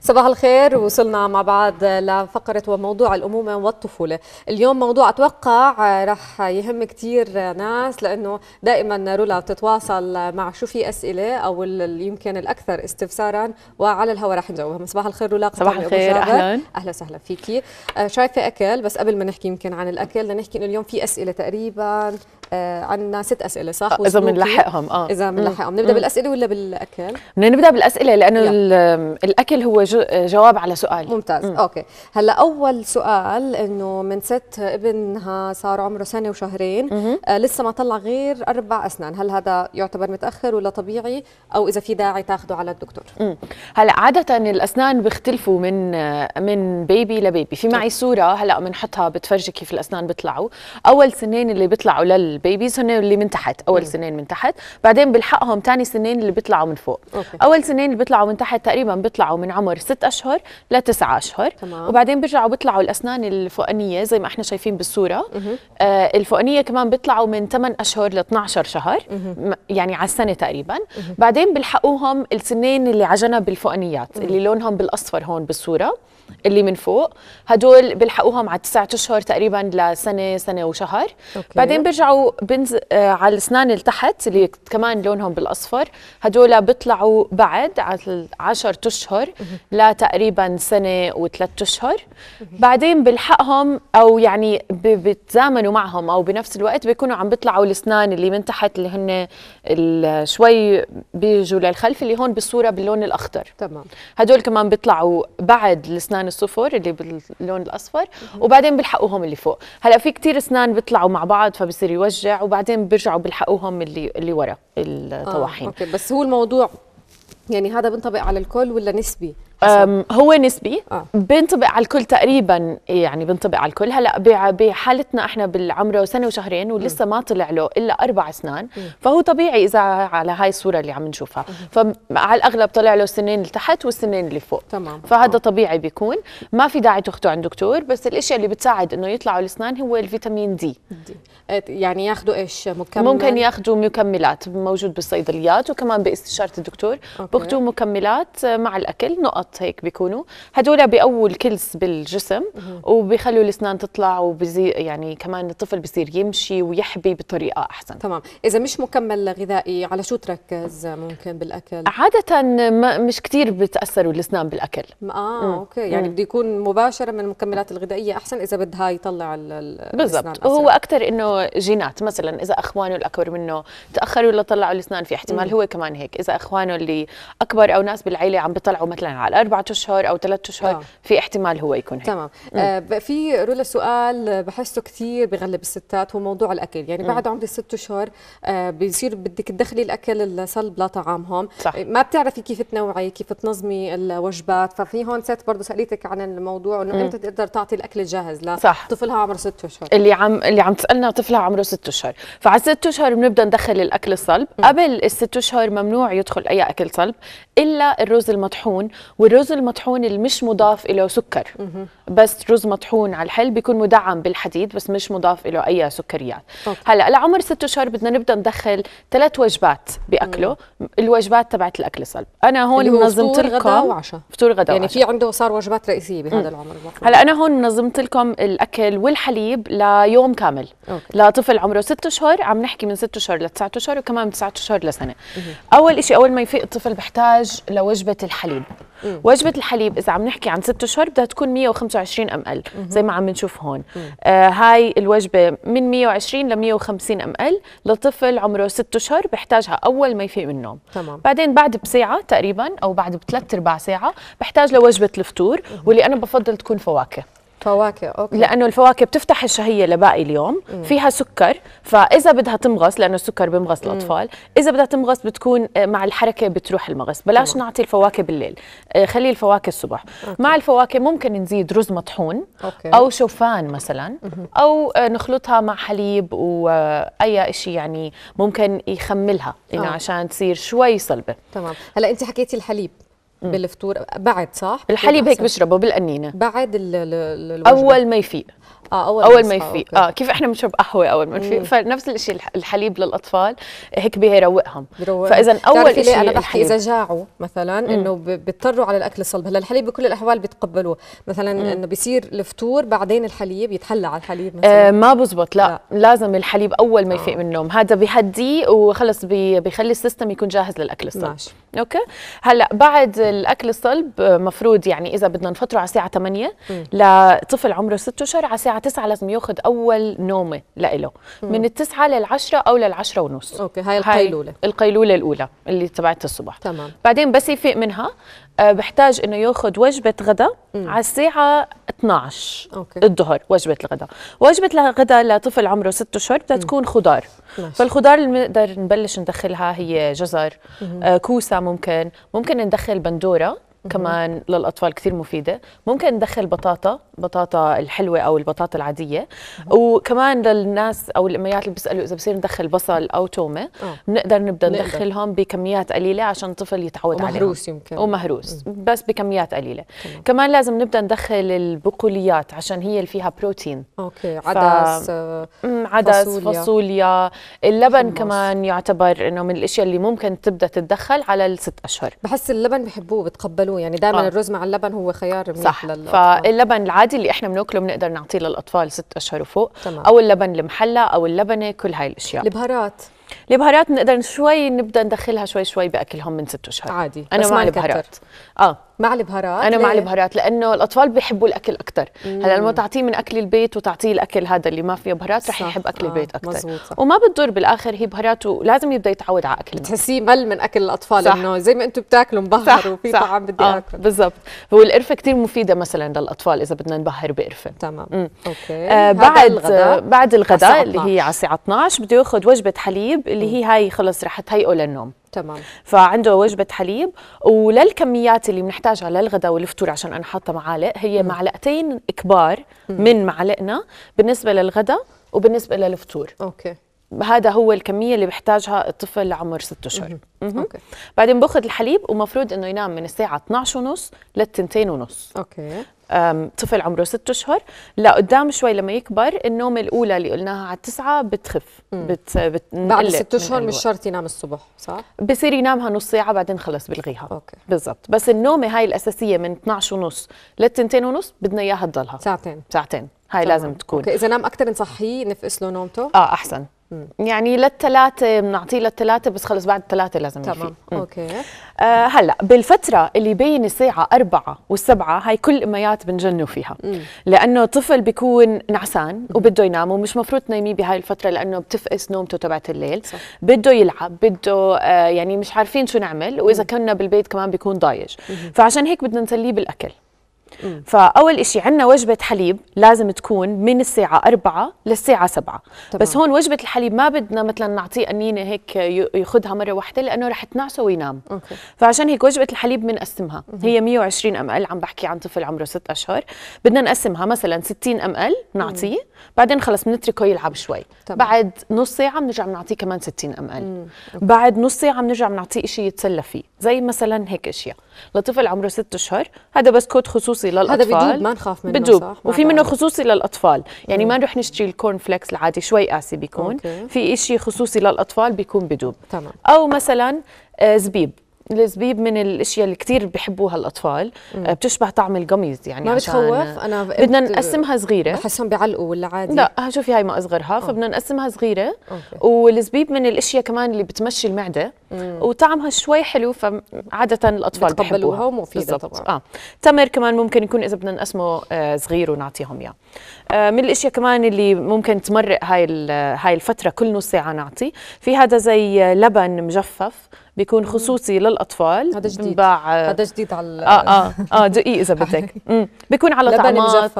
صباح الخير. وصلنا مع بعض لفقرة وموضوع الأمومة والطفولة. اليوم موضوع أتوقع رح يهم كتير ناس، لأنه دائما رولا بتتواصل مع شو في أسئلة أو يمكن الأكثر استفسارا، وعلى الهواء رح نجاوبهم. صباح الخير رولا. صباح الخير، أهلا وسهلا فيكي. شايفة أكل، بس قبل ما نحكي يمكن عن الأكل بدنا نحكي إنه اليوم في أسئلة تقريبا عندنا 6 أسئلة، صح؟ إذا بنلحقهم. إذا بنلحقهم نبدأ بالأسئلة ولا بالأكل؟ بدنا نبدأ بالأسئلة، لأنه الأكل هو جواب على سؤال. ممتاز. اوكي، هلا أول سؤال إنه من ست ابنها صار عمره 1 و 2 شهر لسه ما طلع غير 4 أسنان، هل هذا يعتبر متأخر ولا طبيعي، أو إذا في داعي تاخده على الدكتور؟ هلا عادة الأسنان بيختلفوا من بيبي لبيبي. في معي صورة هلا بنحطها بتفرجي كيف الأسنان بيطلعوا. أول سنين اللي بيطلعوا البيبيز هن اللي من تحت، اول سنين من تحت، بعدين بلحقهم ثاني سنين اللي بيطلعوا من فوق. اول سنين اللي بيطلعوا من تحت تقريبا بيطلعوا من عمر 6 أشهر ل 9 أشهر، تمام. وبعدين بيرجعوا بيطلعوا الاسنان الفوقانيه زي ما احنا شايفين بالصوره. الفوقانيه كمان بيطلعوا من 8 اشهر ل 12 شهر، يعني على السنه تقريبا. بعدين بلحقوهم السنين اللي على جنب الفوقانيات اللي لونهم بالاصفر هون بالصوره اللي من فوق، هدول بلحقوهم على 9 أشهر تقريبا لسنه، سنه وشهر. بعدين بيرجعوا على الاسنان اللي تحت اللي كمان لونهم بالاصفر، هدول بيطلعوا بعد على 10 أشهر لتقريبا سنه و3 أشهر. بعدين بلحقهم او يعني بتزامنوا معهم او بنفس الوقت بيكونوا عم بيطلعوا الاسنان اللي من تحت اللي هن شوي بيجوا للخلف اللي هون بالصوره باللون الاخضر، تمام. هدول كمان بيطلعوا بعد الاسنان الصفر اللي باللون الاصفر، وبعدين بلحقوهم اللي فوق. هلا في كثير اسنان بيطلعوا مع بعض فبصير يوجع، وبعدين بيرجعوا بلحقوهم اللي ورا الطواحين. اوكي، بس هو الموضوع يعني هذا بنطبق على الكل ولا نسبي؟ هو نسبي، بنطبق على الكل تقريبا، يعني بنطبق على الكل. هلا بحالتنا احنا بالعمره 1 و 2 شهر ولسه ما طلع له الا 4 اسنان، فهو طبيعي اذا على هاي الصوره اللي عم نشوفها، فعلى الاغلب طلع له السنين اللي تحت والسنين اللي فوق، تمام. فهذا طبيعي بيكون، ما في داعي تاخده عند دكتور. بس الاشياء اللي بتساعد انه يطلعوا الاسنان هو الفيتامين دي. يعني ياخذوا ايش؟ مكملات؟ ممكن ياخذوا مكملات، موجود بالصيدليات وكمان باستشاره الدكتور. باخذوا مكملات مع الاكل، نقط هيك بيكونوا، هدول بأول كلس بالجسم وبيخلوا الاسنان تطلع، يعني كمان الطفل بصير يمشي ويحبي بطريقه احسن، تمام. اذا مش مكمل غذائي على شو تركز ممكن بالاكل؟ عاده مش كثير بتاثروا الاسنان بالاكل. اوكي، يعني بده يكون مباشره من المكملات الغذائيه احسن اذا بدها يطلع بالضبط. وهو اكثر انه جينات، مثلا اذا اخوانه الاكبر منه تاخروا لطلعوا الاسنان في احتمال هو كمان هيك. اذا اخوانه اللي اكبر او ناس بالعيله عم بيطلعوا مثلا على 4 أشهر أو 3 أشهر، في احتمال هو يكون هيك، تمام. في رولا سؤال بحسه كثير بغلب الستات، هو موضوع الأكل. يعني بعد عمر 6 أشهر بيصير بدك تدخلي الأكل الصلب لطعامهم، صح. ما بتعرفي كيف تنوعي، كيف تنظمي الوجبات، ففي هون ست برضه سألتك عن الموضوع إنه أنت تقدر تعطي الأكل الجاهز لطفلها عمره 6 أشهر. اللي عم تسألنا طفلها عمره 6 أشهر، فعلى 6 أشهر بنبدأ ندخل الأكل الصلب. قبل ال6 أشهر ممنوع يدخل أي أكل صلب إلا الرز المطحون، والرز المطحون اللي مش مضاف له سكر، بس رز مطحون على الحل بيكون مدعم بالحديد بس مش مضاف له أي سكريات. هلا لعمر 6 أشهر بدنا نبدأ ندخل 3 وجبات بأكله، الوجبات تبعت الأكل الصلب. أنا هون منظمت لكم فطور غدا وعشاء، يعني في عنده صار وجبات رئيسية بهذا العمر. هلا أنا هون منظمت لكم الأكل والحليب ليوم كامل، لطفل عمره 6 أشهر، عم نحكي من 6 أشهر ل 9 أشهر وكمان من 9 أشهر لسنة. أول شيء أول ما يفيق الطفل بحتاج لوجبة الحليب. وجبة الحليب إذا عم نحكي عن 6 أشهر بدها تكون 125 ml زي ما عم نشوف هون. هاي الوجبة من 120 ل 150 ml لطفل عمره 6 أشهر بحتاجها أول ما يفيق من النوم، تمام. بعدين بعد بساعة تقريبا أو بعد ب3/4 ساعة بحتاج لوجبة الفطور، واللي أنا بفضل تكون فواكه. اوكي، لانه الفواكه بتفتح الشهيه لباقي اليوم، فيها سكر، فاذا بدها تمغص، لانه السكر بمغص الاطفال، اذا بدها تمغص بتكون مع الحركه بتروح المغص. بلاش نعطي الفواكه بالليل، خلي الفواكه الصبح. مع الفواكه ممكن نزيد رز مطحون او شوفان مثلا، او نخلطها مع حليب واي شيء يعني ممكن يخملها، يعني عشان تصير شوي صلبه، تمام. هلا انت حكيتي الحليب، بالفطور بعد صح؟ بالحليب هيك بشربه بالقنينه بعد الوجبه اول ما يفيق. اول ما يفيق كيف احنا بنشرب قهوه اول ما نفيق، فنفس الشيء الحليب للاطفال هيك بيروقهم. فاذا اول شيء انا بحكي اذا جاعوا مثلا انه بيضطروا على الاكل الصلب. هلا الحليب بكل الاحوال بيتقبلوه، مثلا انه بيصير الفطور بعدين الحليب يتحلى على الحليب مثلا ما بزبط. لا لازم الحليب اول ما يفيق من النوم، هذا بيهديه وخلص بيخلي السيستم يكون جاهز للاكل الصلب. ماشي. اوكي. هلا بعد الاكل الصلب مفروض يعني اذا بدنا نفطره على الساعه 8 لطفل عمره 6 اشهر على الساعه 9 لازم ياخذ اول نومه لإله من التسعة للعشرة او للعشرة ونص. اوكي. هاي القيلوله، القيلوله الاولى اللي تبعت الصبح. تمام. بعدين بس يفيق منها بحتاج انه ياخذ وجبه غداء على الساعه 12 أوكي. الظهر وجبه الغداء. وجبه الغداء لطفل عمره 6 اشهر بدها تكون خضار. ماشي. فالخضار اللي بنقدر نبلش ندخلها هي جزر، كوسه، ممكن ندخل بندوره كمان للاطفال كثير مفيده، ممكن ندخل بطاطا الحلوه او البطاطا العاديه، وكمان للناس او الاميات اللي بيسالوا اذا بصير ندخل بصل او تومه بنقدر نبدا ندخلهم بكميات قليله عشان الطفل يتعود عليهم. ومهروس يمكن ومهروس بس بكميات قليله. كمان لازم نبدا ندخل البقوليات عشان هي اللي فيها بروتين. اوكي. عدس، فاصوليا، اللبن حمص. كمان يعتبر انه من الاشياء اللي ممكن تبدا تتدخل على الست اشهر. بحس اللبن بحبوه بتقبلوه يعني دائما الرز مع اللبن هو خيار منيح صح. فاللبن العادي اللي احنا بناكله بنقدر نعطيه للاطفال 6 اشهر وفوق. تمام. او اللبن المحلى او اللبنه، كل هاي الاشياء. البهارات بنقدر شوي نبدا ندخلها شوي باكلهم من 6 اشهر عادي. انا مع البهارات كتر. مع البهارات. انا مع البهارات لانه الاطفال بيحبوا الاكل اكثر. هلا لما تعطيه من اكل البيت وتعطيه الاكل هذا اللي ما فيه بهارات رح يحب اكل البيت اكثر، وما بتضر بالاخر هي بهارات، ولازم يبدا يتعود على اكلنا. بتحسيه مل من اكل الاطفال انه زي ما انتم بتاكلوا مبهر وفي طعم بدي اكل. بالضبط. والقرفه كثير مفيده مثلا للاطفال اذا بدنا نبهر بقرفه. تمام. اوكي. بعد الغداء اللي هي على الساعه 12 بده ياخذ وجبه حليب اللي هي هاي خلص رح تهيئه للنوم. تمام. فعنده وجبه حليب، وللكميات اللي بنحتاجها للغداء والفطور عشان انا حاطه معالق هي معلقتين كبار من معلقنا بالنسبه للغداء وبالنسبه للفطور. اوكي. هذا هو الكميه اللي بحتاجها الطفل لعمر 6 اشهر. اوكي. بعدين باخذ الحليب ومفروض انه ينام من الساعه 12:30 ل2:30. اوكي. طفل عمره 6 اشهر لقدام شوي لما يكبر النومه الاولى اللي قلناها على 9 بتخف. بعد 6 اشهر مش شرط ينام الصبح صح؟ بصير ينامها نص ساعه بعدين خلص بلغيها. اوكي. بالضبط. بس النومه هاي الاساسيه من 12:30 ل2:30 بدنا اياها تضلها ساعتين هاي. تمام. لازم تكون. اوكي. اذا نام اكثر نصحيه نفقس له نومته. احسن. يعني للثلاثة بنعطيه للثلاثة بس خلص بعد 3 لازم يفيق. تمام. اوكي. هلا بالفترة اللي بين الساعة 4 و7 هاي كل الأميات بنجنوا فيها لأنه الطفل بيكون نعسان وبده ينام ومش مفروض تنيميه بهاي الفترة لأنه بتفقس نومته تبعت الليل. صح. بده يلعب، بده يعني مش عارفين شو نعمل، وإذا كنا بالبيت كمان بيكون ضايج. فعشان هيك بدنا نسليه بالأكل. فأول إشي عندنا وجبة حليب لازم تكون من الساعة 4 للساعة 7. بس هون وجبة الحليب ما بدنا مثلا نعطيه قنينة هيك ياخذها مرة واحدة لأنه رح تنعسه وينام. فعشان هيك وجبة الحليب بنقسمها هي 120 ml، عم بحكي عن طفل عمره 6 أشهر. بدنا نقسمها مثلا 60 ml نعطيه، بعدين خلص بنتركه يلعب شوي. بعد نص ساعة بنرجع بنعطيه كمان 60 ml، بعد نص ساعة بنرجع بنعطيه إشي يتسلى فيه زي مثلا هيك أشياء لطفل عمره 6 أشهر. هذا بس كود خصوصي للاطفال. هذا بدوب ما نخاف منه بدوب. صح. وفي منه خصوصي للاطفال يعني ما نروح نشتري الكورن فليكس العادي شوي قاسي بيكون. أوكي. في شيء خصوصي للاطفال بيكون بدوب. تمام. او مثلا زبيب. الزبيب من الاشياء اللي كثير بحبوها الاطفال، بتشبه طعم القميص يعني. ما بتخوف؟ انا بدنا نقسمها صغيره. بحسهم بيعلقوا ولا عادي؟ لا شوفي هاي ما اصغرها. فبدنا نقسمها صغيره. والزبيب من الاشياء كمان اللي بتمشي المعده وطعمها شوي حلو، فعاده الاطفال بيتقبلوها ومفيده طبعا. تمر كمان ممكن يكون اذا بدنا نقسمه صغير ونعطيهم اياه. من الاشياء كمان اللي ممكن تمرق هاي الفتره كل نص ساعه نعطي في هذا زي لبن مجفف بيكون خصوصي للاطفال. هذا جديد. هذا جديد على دقيق اذا بدك. بيكون على طعمات.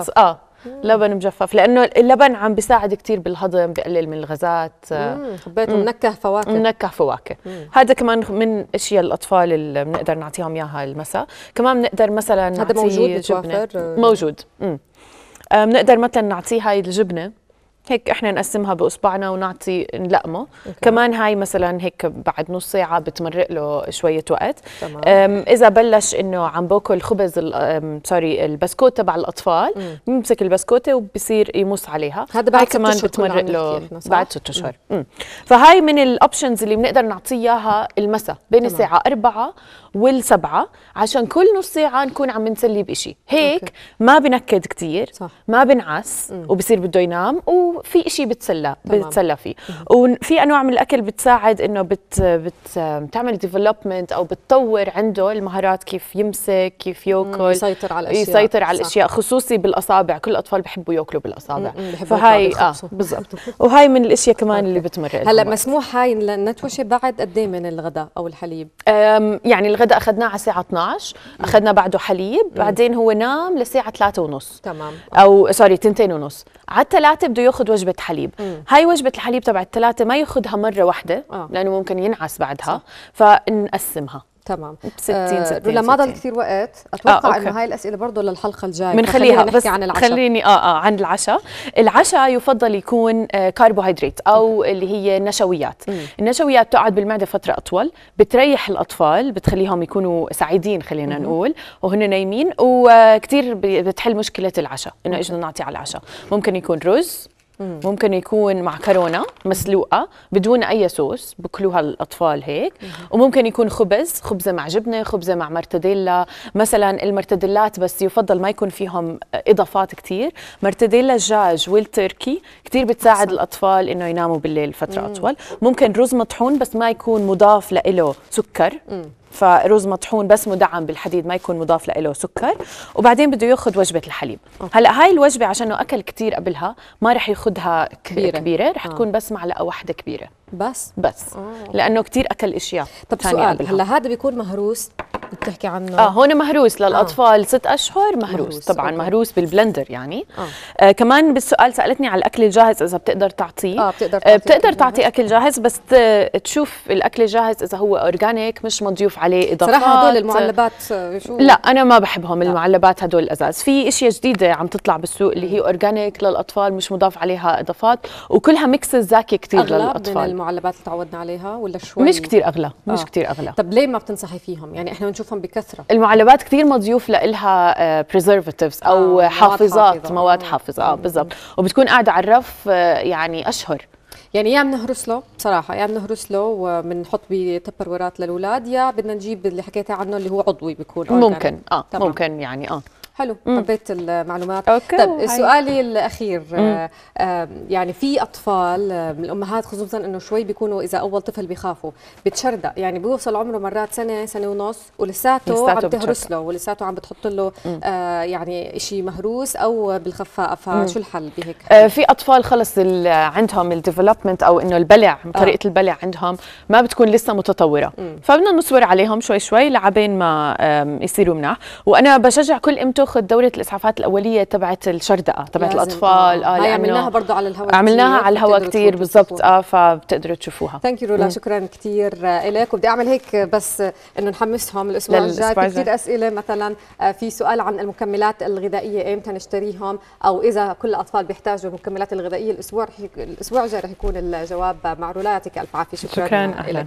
لبن مجفف لانه اللبن عم بيساعد كثير بالهضم، بقلل من الغازات. حبيته. منكه فواكه. هذا كمان من اشياء الاطفال اللي بنقدر نعطيهم اياها المساء. كمان بنقدر مثلا نعطيه هذا موجود. بتوفر موجود. بنقدر مثلا نعطيه هاي الجبنه هيك احنا نقسمها باصبعنا ونعطي نلقمه. كمان هاي مثلا هيك بعد نص ساعه بتمرق له شويه وقت. اذا بلش انه عم باكل خبز البسكوت تبع الاطفال، بمسك البسكوته وبصير يمص عليها. هذا بعد كمان بتمرق له بعد 6 اشهر. فهاي من الاوبشنز اللي بنقدر نعطي اياها المساء بين الساعه 4 وال7، عشان كل نص ساعه نكون عم نسلي بشيء هيك. ما بنكد كثير، ما بنعس، وبصير بده ينام وفي شيء بتسلى فيه. وفي انواع من الاكل بتساعد انه بتعمل ديفلوبمنت او بتطور عنده المهارات، كيف يمسك، كيف ياكل، يسيطر على الاشياء خصوصي بالاصابع. كل الاطفال بحبوا ياكلوا بالاصابع، فهي بالضبط. وهي من الاشياء كمان اللي بتمرق. هلا مسموح هاي النتوشه بعد قد ايه من الغداء او الحليب؟ يعني الغداء اخذناه على الساعه 12، اخذنا بعده حليب، بعدين هو نام للساعه 3:30. تمام. او سوري 2:30. على 3 بده ياخذ وجبه حليب. هاي وجبه الحليب تبع 3 ما ياخذها مره واحده لانه ممكن ينعس بعدها، فنقسمها. تمام. 60 رولا ما ضل كثير وقت، اتوقع انه هاي الاسئله برضه للحلقه الجايه بنخليها، بس عن العشاء. خليني عن العشاء. العشاء يفضل يكون كربوهيدرات او اللي هي نشويات. النشويات تقعد بالمعده فتره اطول، بتريح الاطفال، بتخليهم يكونوا سعيدين خلينا نقول وهن نايمين، وكثير بتحل مشكله العشاء انه اجنا نعطي على العشاء. ممكن يكون رز، ممكن يكون معكرونه مسلوقه بدون اي صوص، بكلوها الاطفال هيك. وممكن يكون خبز، خبزه مع جبنه، خبزه مع مرتديلا مثلا. المرتديلات بس يفضل ما يكون فيهم اضافات كثير. مرتديلا الدجاج والتركي كثير بتساعد الاطفال انه يناموا بالليل فتره اطول. ممكن رز مطحون بس ما يكون مضاف له سكر. فرز مطحون بس مدعم بالحديد، ما يكون مضاف له سكر. وبعدين بده ياخذ وجبه الحليب. هلا هاي الوجبه عشانه اكل كثير قبلها ما رح ياخذها كبيره، رح تكون بس معلقه واحده كبيره بس لانه كثير اكل اشياء. طب سؤال، هلا هذا بيكون مهروس بتحكي عنه؟ هون مهروس للاطفال 6 اشهر مهروس طبعا. مهروس بالبلندر يعني. كمان بالسؤال سالتني على الاكل الجاهز اذا بتقدر تعطيه. بتقدر تعطي اكل جاهز، بس تشوف الاكل الجاهز اذا هو اورجانيك، مش مضيوف عليه اضافات. صراحه هدول المعلبات لا انا ما بحبهم. المعلبات هدول الازاز. في اشياء جديده عم تطلع بالسوق اللي هي اورجانيك للاطفال، مش مضاف عليها اضافات، وكلها ميكسز زاكي كثير للاطفال. اغلى من المعلبات اللي تعودنا عليها ولا شوي؟ مش كثير اغلى، مش كثير اغلى. طب ليه ما بتنصحي فيهم؟ يعني احنا نشوفهم بكثره. المعلبات كثير مضيوف لها بريزرفاتيفز او حافظات، مواد حافظه. بالضبط. وبتكون قاعده على الرف يعني اشهر. يعني يا بنهرس له بصراحه، يا بنهرس له وبنحط بتبرورات للاولاد، يا بدنا نجيب اللي حكيتي عنه اللي هو عضوي بيكون ممكن. تمام. ممكن يعني. حلو، حبيت المعلومات. طب سؤالي الاخير، يعني في اطفال الامهات خصوصا انه شوي بيكونوا اذا اول طفل بيخافوا بتشردق، يعني بيوصل عمره مرات 1 سنة ونص ولساته عم تهرس له ولساته عم بتحط له يعني شيء مهروس او بالخفاقه، فشو الحل بهيك؟ في اطفال خلص عندهم الديفلوبمنت او انه البلع، طريقه البلع عندهم ما بتكون لسه متطوره، فبدنا نصبر عليهم شوي شوي لعبين ما يصيروا مناح. وانا بشجع كل امته تاخذ دوره الاسعافات الاوليه تبعت الشردقه تبعت الاطفال. هاي عملناها برضه على الهواء، عملناها على الهواء كثير بالضبط. فبتقدروا تشوفوها. ثانك يو رولا، شكرا كثير لك. وبدي اعمل هيك بس انه نحمسهم الاسبوع الجاي. كثير اسئله، مثلا في سؤال عن المكملات الغذائيه امتى نشتريهم، او اذا كل الاطفال بيحتاجوا المكملات الغذائيه. الاسبوع الجاي رح يكون الجواب مع رولا. يعطيك الف عافيه. شكرا لك.